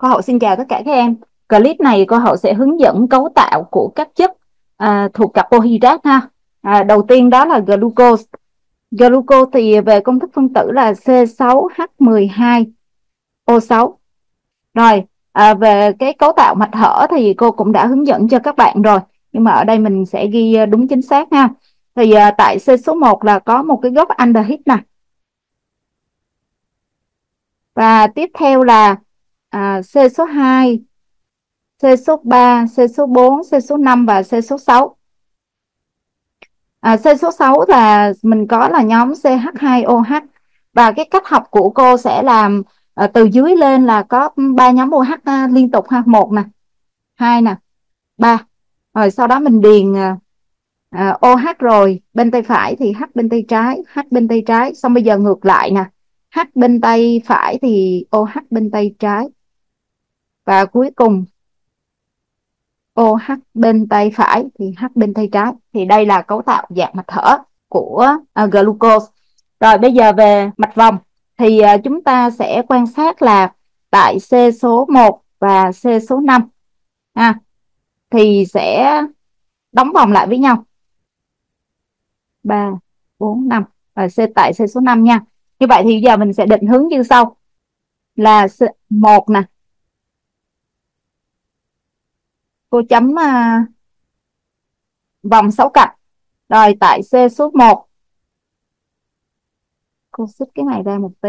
Cô Hậu xin chào tất cả các em. Clip này cô Hậu sẽ hướng dẫn cấu tạo của các chất thuộc carbohydrate ha. Đầu tiên đó là glucose. Glucose thì về công thức phân tử là C6H12O6. Rồi về cái cấu tạo mạch hở thì cô cũng đã hướng dẫn cho các bạn rồi, nhưng mà ở đây mình sẽ ghi đúng chính xác ha. Thì tại C số 1 là có một cái gốc aldehyde nè. Và tiếp theo là C số 2, C số 3, C số 4, C số 5 và C số 6. C số 6 là mình có là nhóm CH2OH. Và cái cách học của cô sẽ làm từ dưới lên là có 3 nhóm OH liên tục ha. 1 nè, 2 nè, 3. Rồi sau đó mình điền OH rồi, bên tay phải thì H bên tay trái, H bên tay trái. Xong bây giờ ngược lại nè, H bên tay phải thì OH bên tay trái. Và cuối cùng OH bên tay phải thì H bên tay trái. Thì đây là cấu tạo dạng mạch hở của glucose. Rồi bây giờ về mạch vòng thì chúng ta sẽ quan sát là tại C số 1 và C số 5 thì sẽ đóng vòng lại với nhau 3, 4, 5 và tại C số 5 nha. Như vậy thì giờ mình sẽ định hướng như sau là 1 nè. Cô chấm vòng 6 cạnh. Rồi tại C số 1. Cô xích cái này ra một tí.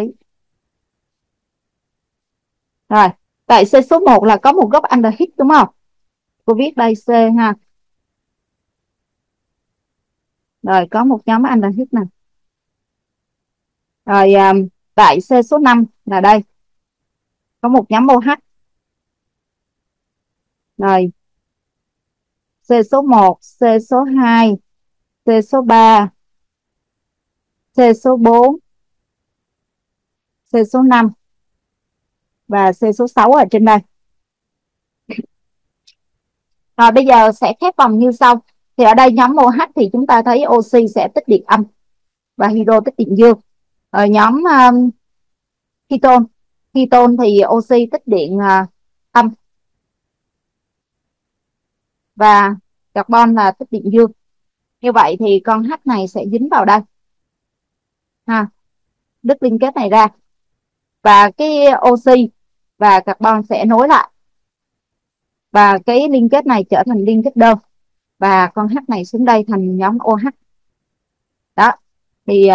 Rồi, tại C số 1 là có một gốc aldehyde đúng không? Cô viết đây C ha. Rồi có một nhóm aldehyde nè. Rồi tại C số 5 là đây. Có một nhóm OH. Rồi C số 1, C số 2, C số 3, C số 4, C số 5 và C số 6 ở trên đây. Rồi bây giờ sẽ khép vòng như sau. Thì ở đây nhóm OH thì chúng ta thấy oxy sẽ tích điện âm và hydro tích điện dương. Ở nhóm ketone thì oxy tích điện âm và carbon là tích điện dương. Như vậy thì con H này sẽ dính vào đây ha, đứt liên kết này ra và cái oxy và carbon sẽ nối lại và cái liên kết này trở thành liên kết đơn và con H này xuống đây thành nhóm OH. Đó thì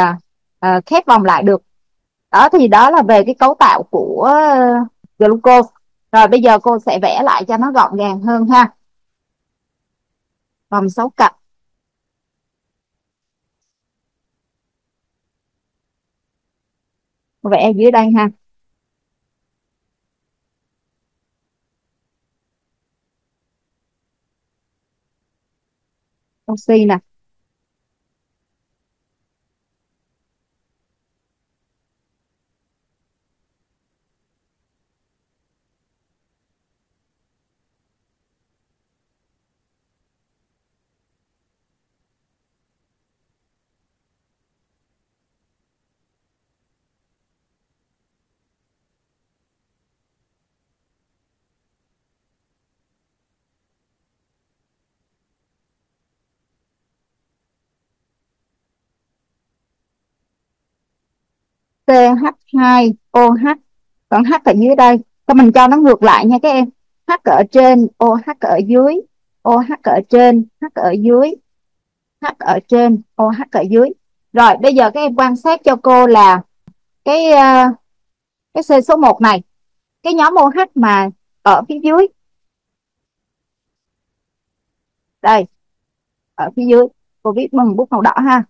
khép vòng lại được. Đó thì đó là về cái cấu tạo của glucose. Rồi bây giờ cô sẽ vẽ lại cho nó gọn gàng hơn ha. Vòng 6 cạnh. Cô vẽ dưới đây ha. Oxy nè. CH2OH. Còn H ở dưới đây. Thôi mình cho nó ngược lại nha các em. H ở trên, OH ở dưới. OH ở trên, H ở dưới. H ở trên, OH ở dưới. Rồi bây giờ các em quan sát cho cô là cái C số 1 này, cái nhóm OH mà ở phía dưới. Đây. Ở phía dưới. Cô viết bằng bút màu đỏ ha.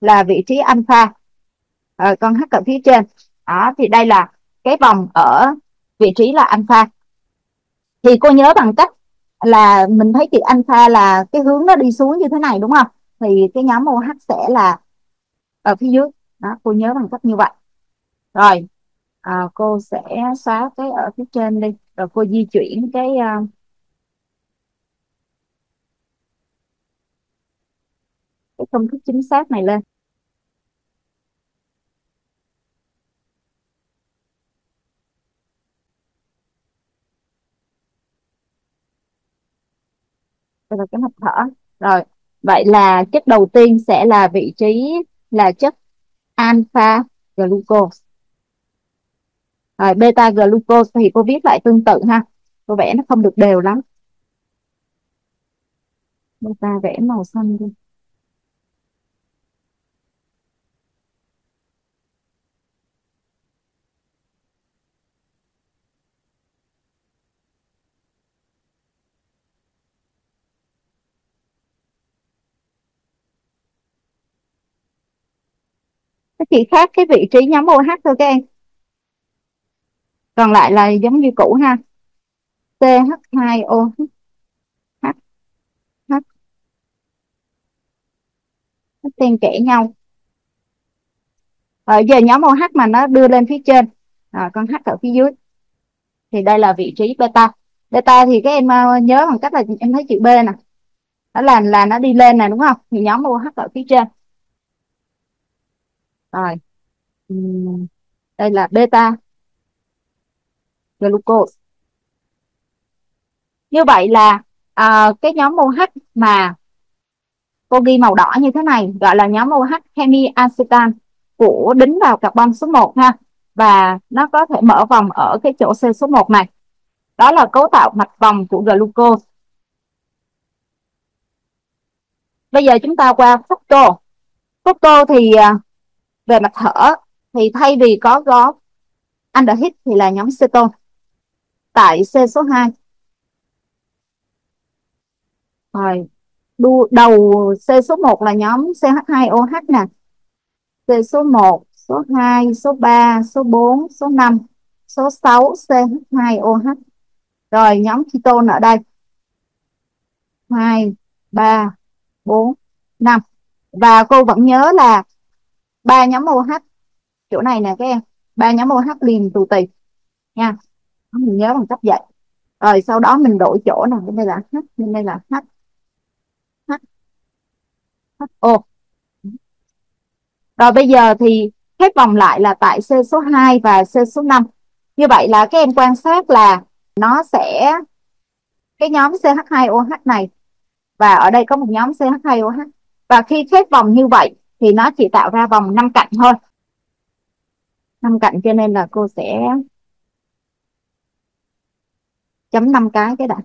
Là vị trí alpha. Con H ở phía trên. Đó, thì đây là cái vòng ở vị trí là alpha. Thì cô nhớ bằng cách là mình thấy chữ alpha là cái hướng nó đi xuống như thế này đúng không? Thì cái nhóm OH sẽ là ở phía dưới. Đó, cô nhớ bằng cách như vậy. Rồi, cô sẽ xóa cái ở phía trên đi. Rồi cô di chuyển cái công thức chính xác này lên. Đây là cái mạch thở. Rồi, vậy là chất đầu tiên sẽ là vị trí là chất alpha glucose. Rồi, beta glucose thì cô viết lại tương tự ha. Cô vẽ nó không được đều lắm. Beta vẽ màu xanh đi. Chỉ khác cái vị trí nhóm OH thôi các em. Còn lại là giống như cũ ha. CH2OH. H. Nó xen kẽ nhau. Giờ nhóm OH mà nó đưa lên phía trên. Con H ở phía dưới. Thì đây là vị trí beta. Beta thì các em nhớ bằng cách là em thấy chữ B nè. Đó là nó đi lên nè đúng không? Thì nhóm OH ở phía trên. Rồi, đây là beta glucose. Như vậy là cái nhóm OH mà cô ghi màu đỏ như thế này gọi là nhóm OH hemi acetan của đính vào carbon số 1 ha. Và nó có thể mở vòng ở cái chỗ C số 1 này. Đó là cấu tạo mạch vòng của glucose. Bây giờ chúng ta qua fructose. Fructose thì về mặt thở thì thay vì có góp aldehyde thì là nhóm cetone tại C số 2. Rồi, đầu C số 1 là nhóm CH2OH nè. C số 1, số 2, số 3, số 4, số 5, số 6 CH2OH. Rồi nhóm ketone ở đây. 2 3 4 5. Và cô vẫn nhớ là ba nhóm OH chỗ này nè các em, ba nhóm OH liền tù tì nha, mình nhớ bằng cách vậy. Rồi sau đó mình đổi chỗ nè, bên đây là H, bên đây là H, H, HO. Rồi bây giờ thì hết vòng lại là tại C số 2 và C số 5. Như vậy là các em quan sát là nó sẽ cái nhóm CH2OH này và ở đây có một nhóm CH2OH, và khi hết vòng như vậy thì nó chỉ tạo ra vòng 5 cạnh thôi. 5 cạnh cho nên là cô sẽ chấm 5 cái đã.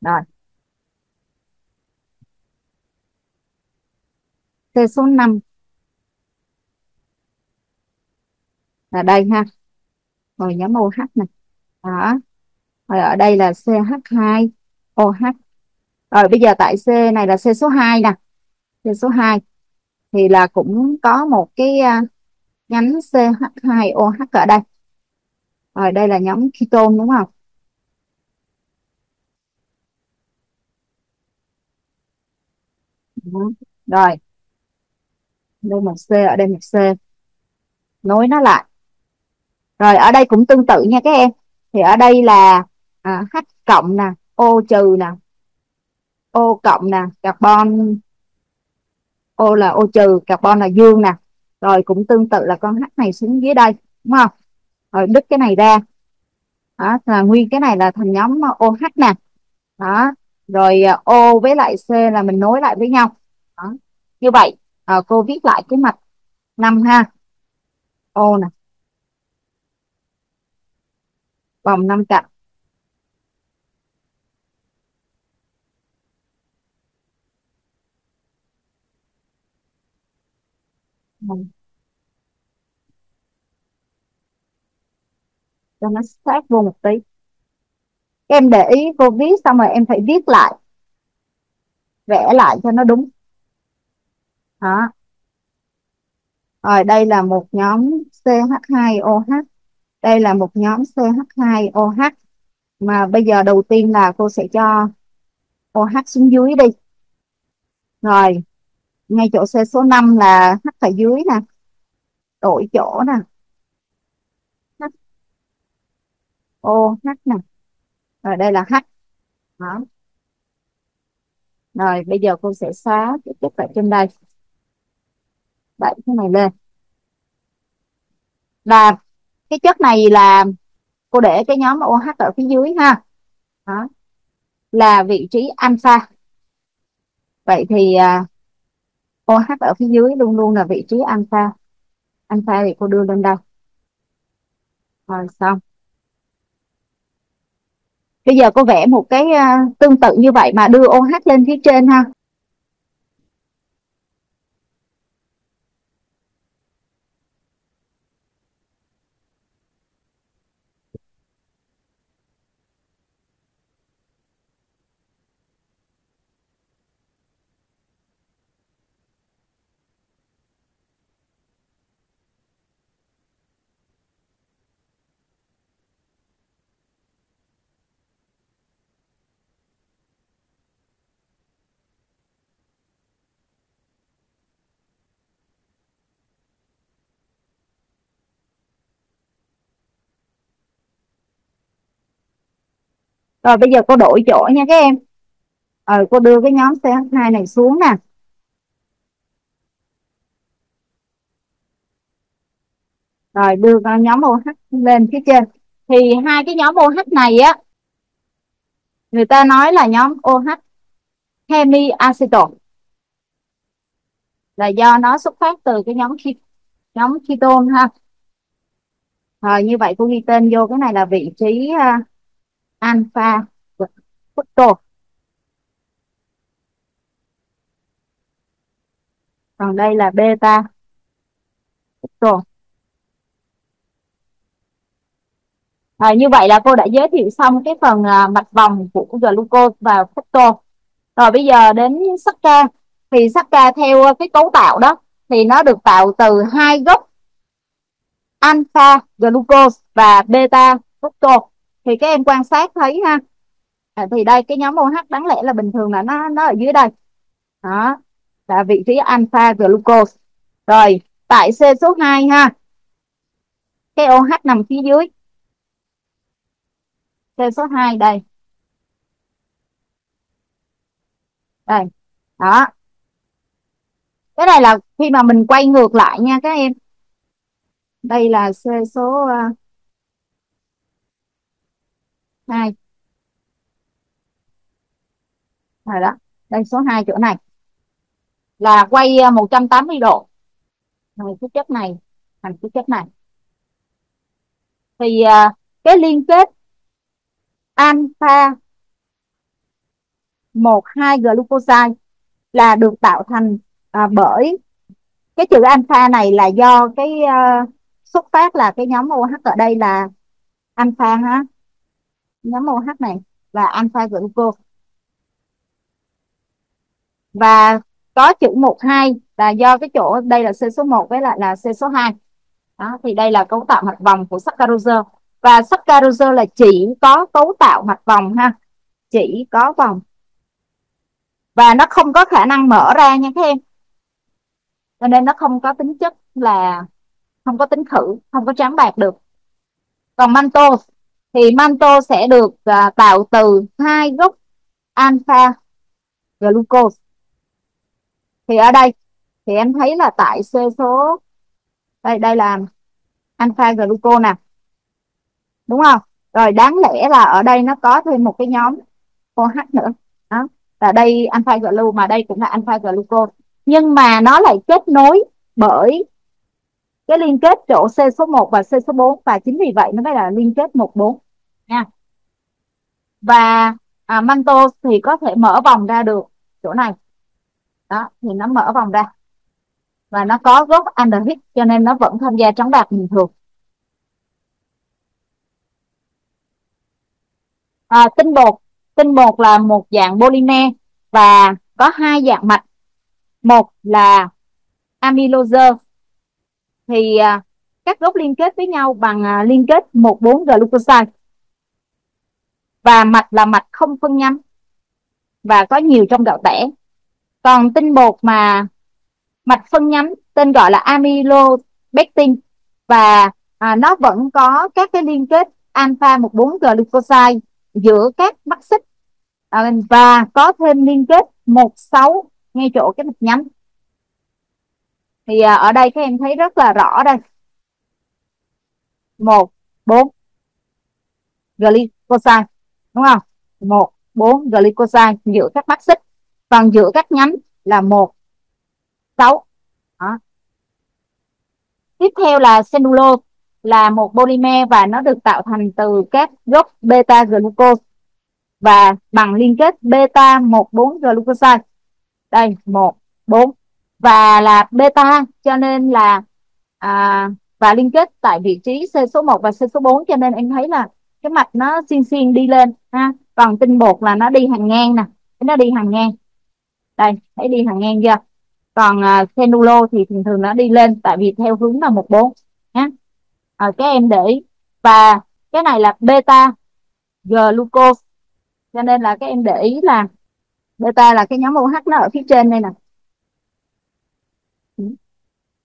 Rồi. C số 5. Là đây ha. Rồi nhóm OH này. Đó. Rồi ở đây là CH2OH. Rồi bây giờ tại C này là C số 2 nè. C số 2 thì là cũng có một cái nhánh CH2OH ở đây. Rồi đây là nhóm ketone đúng không? Đó. Rồi. Đây một C, ở đây một C. Nối nó lại. Rồi ở đây cũng tương tự nha các em. Thì ở đây là H cộng nè, O trừ nè. O cộng nè, carbon, O là O trừ, carbon là dương nè. Rồi cũng tương tự là con H này xuống dưới đây, đúng không? Rồi đứt cái này ra. Đó, là nguyên cái này là thành nhóm OH nè. Đó, rồi O với lại C là mình nối lại với nhau. Đó. Như vậy, cô viết lại cái mạch 5 ha. O nè. Vòng 5 cạnh. Cho nó sát vô một tí. Em để ý cô viết xong rồi em phải viết lại, vẽ lại cho nó đúng. Đó. Rồi đây là một nhóm CH2OH. Đây là một nhóm CH2OH. Mà bây giờ đầu tiên là cô sẽ cho OH xuống dưới đi. Rồi ngay chỗ C số 5 là H ở dưới nè. Đổi chỗ nè. H. O, H nè. Rồi đây là H. Đó. Rồi bây giờ cô sẽ xóa cái chất ở trên đây. Đẩy cái này lên. Và cái chất này là cô để cái nhóm OH ở phía dưới ha. Đó. là vị trí alpha. Vậy thì OH ở phía dưới luôn luôn là vị trí alpha. Alpha thì cô đưa lên đây. Rồi xong. Bây giờ cô vẽ một cái tương tự như vậy mà đưa OH lên phía trên ha. Rồi bây giờ cô đổi chỗ nha các em. Rồi cô đưa cái nhóm CH2 này xuống nè. Rồi đưa nhóm OH lên phía trên. Thì hai cái nhóm OH này á, người ta nói là nhóm OH hemiacetal, là do nó xuất phát từ cái nhóm ketone ha. Rồi như vậy cô ghi tên vô, cái này là vị trí alpha fructose. Còn đây là beta fructose. Như vậy là cô đã giới thiệu xong cái phần mạch vòng của glucose và fructose. Rồi bây giờ đến Sacca. Thì Sacca theo cái cấu tạo đó thì nó được tạo từ hai gốc alpha glucose và beta fructose. Thì các em quan sát thấy ha, thì đây cái nhóm OH đáng lẽ là bình thường là nó ở dưới đây đó, là vị trí alpha glucose. Rồi tại C số 2 ha, cái OH nằm phía dưới C số 2 đây đây đó. Cái này là khi mà mình quay ngược lại nha các em, đây là C số 2. Rồi đó, đây số 2 chỗ này là quay 180 độ. Rồi cái chất này thành cái chất này. Thì cái liên kết alpha 1,2 glucoside là được tạo thành bởi cái chữ alpha này là do cái xuất phát là cái nhóm OH ở đây là alpha ha. Nhóm OH này là alpha glucose. Và có chữ 1,2 là do cái chỗ đây là C số 1 với lại là C số 2. Đó, thì đây là cấu tạo mạch vòng của Saccharose. Và Saccharose là chỉ có cấu tạo mạch vòng ha. Chỉ có vòng. Và nó không có khả năng mở ra nha các em. Cho nên nó không có tính chất là không có tính khử, không có tráng bạc được. Còn mannose thì manto sẽ được tạo từ hai gốc alpha glucose. Thì ở đây thì em thấy là tại C số đây, đây là alpha glucose nè, đúng không? Rồi đáng lẽ là ở đây nó có thêm một cái nhóm OH nữa đó, là đây alpha glu, mà đây cũng là alpha glucose, nhưng mà nó lại kết nối bởi cái liên kết chỗ C số 1 và C số 4, và chính vì vậy nó mới là liên kết 1,4 nha. Và mannose thì có thể mở vòng ra được chỗ này. Đó, thì nó mở vòng ra. Và nó có gốc aldehyde cho nên nó vẫn tham gia trắng bạc bình thường. Tinh bột. Tinh bột là một dạng polymer và có hai dạng mạch. Một là amylose. Thì các gốc liên kết với nhau bằng liên kết 1,4 glucoside. Và mạch là mạch không phân nhánh và có nhiều trong gạo tẻ. Còn tinh bột mà mạch phân nhánh tên gọi là amylopectin, và nó vẫn có các cái liên kết alpha 1,4 glucoside giữa các mắt xích, và có thêm liên kết 1,6 ngay chỗ cái mạch nhánh. Thì ở đây các em thấy rất là rõ đây. 1,4 glycoside, đúng không? 1,4 4 glycoside giữa các mắt xích, còn giữa các nhánh là 1, 6. Đó. Tiếp theo là cellulose, là một polymer và nó được tạo thành từ các gốc beta glucose và bằng liên kết beta 14 glucoside, đây 1, 4, và là beta cho nên là và liên kết tại vị trí C số 1 và C số 4, cho nên em thấy là cái mạch nó xiên đi lên ha. Còn tinh bột là nó đi hàng ngang nè, nó đi hàng ngang, đây thấy đi hàng ngang chưa. Còn cellulose thì thường thường nó đi lên tại vì theo hướng là 14 nhé. Các em để ý. Và cái này là beta glucose, cho nên là các em để ý là beta là cái nhóm OH nó ở phía trên đây nè.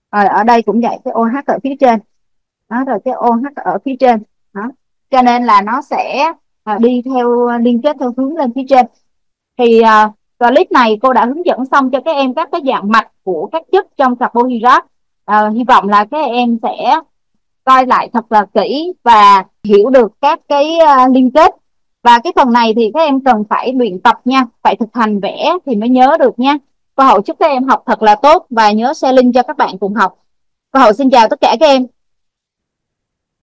Ở đây cũng vậy, cái OH ở phía trên đó, rồi cái OH ở phía trên đó, cho nên là nó sẽ đi theo liên kết theo hướng lên phía trên. Thì clip này cô đã hướng dẫn xong cho các em các cái dạng mạch của các chất trong carbohydrate. Hy vọng là các em sẽ coi lại thật là kỹ và hiểu được các cái liên kết. Và cái phần này thì các em cần phải luyện tập nha, phải thực hành vẽ thì mới nhớ được nha. Cô Hậu chúc các em học thật là tốt và nhớ share link cho các bạn cùng học. Cô Hậu xin chào tất cả các em.